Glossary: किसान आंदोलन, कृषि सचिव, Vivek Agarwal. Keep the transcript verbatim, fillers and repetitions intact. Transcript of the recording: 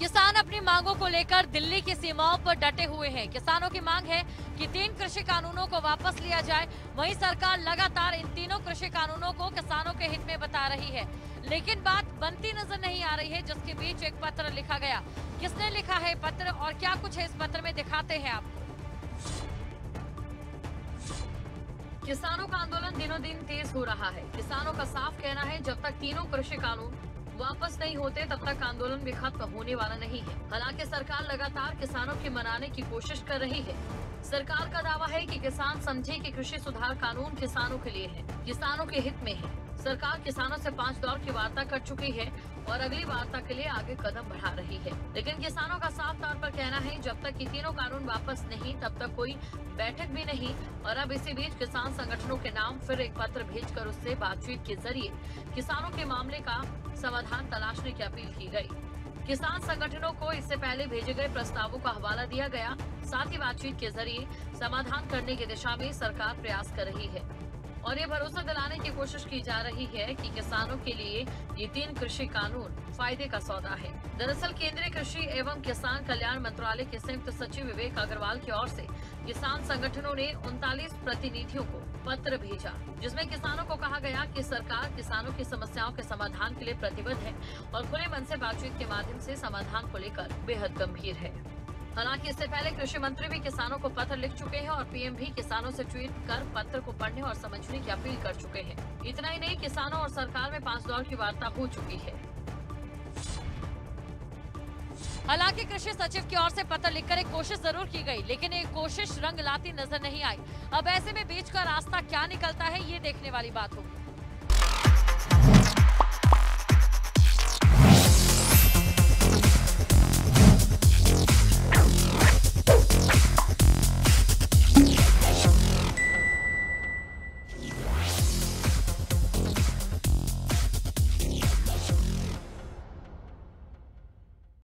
किसान अपनी मांगों को लेकर दिल्ली की सीमाओं पर डटे हुए हैं। किसानों की मांग है कि तीन कृषि कानूनों को वापस लिया जाए। वहीं सरकार लगातार इन तीनों कृषि कानूनों को किसानों के हित में बता रही है, लेकिन बात बनती नजर नहीं आ रही है, जिसके बीच एक पत्र लिखा गया। किसने लिखा है पत्र और क्या कुछ है इस पत्र में, दिखाते हैं आप। किसानों का आंदोलन दिनों दिन तेज हो रहा है। किसानों का साफ कहना है जब तक तीनों कृषि कानून वापस नहीं होते तब तक आंदोलन भी खत्म होने वाला नहीं है। हालांकि सरकार लगातार किसानों की मनाने की कोशिश कर रही है। सरकार का दावा है कि किसान समझे कि कृषि सुधार कानून किसानों के लिए है, किसानों के हित में है। सरकार किसानों से पांच दौर की वार्ता कर चुकी है और अगली वार्ता के लिए आगे कदम बढ़ा रही है, लेकिन किसानों का साफ तौर पर कहना है जब तक ये तीनों कानून वापस नहीं तब तक कोई बैठक भी नहीं। और अब इसी बीच किसान संगठनों के नाम फिर एक पत्र भेजकर उससे बातचीत के जरिए किसानों के मामले का समाधान तलाशने की अपील की गई। किसान संगठनों को इससे पहले भेजे गए प्रस्तावों का हवाला दिया गया। साथ ही बातचीत के जरिए समाधान करने की दिशा में सरकार प्रयास कर रही है और ये भरोसा दिलाने की कोशिश की जा रही है कि किसानों के लिए ये तीन कृषि कानून फायदे का सौदा है। दरअसल केंद्रीय कृषि एवं किसान कल्याण मंत्रालय के संयुक्त सचिव विवेक अग्रवाल की ओर से किसान संगठनों ने उनतालीस प्रतिनिधियों को पत्र भेजा, जिसमें किसानों को कहा गया कि सरकार किसानों की समस्याओं के समाधान के लिए प्रतिबद्ध है और खुले मन से बातचीत के माध्यम से समाधान को लेकर बेहद गंभीर है। हालांकि इससे पहले कृषि मंत्री भी किसानों को पत्र लिख चुके हैं और पीएम भी किसानों से ट्वीट कर पत्र को पढ़ने और समझने की अपील कर चुके हैं। इतना ही नहीं, किसानों और सरकार में पांच दौर की वार्ता हो चुकी है। हालांकि कृषि सचिव की ओर से पत्र लिखकर एक कोशिश जरूर की गई, लेकिन ये कोशिश रंग लाती नजर नहीं आई। अब ऐसे में बीच का रास्ता क्या निकलता है, ये देखने वाली बात होगी।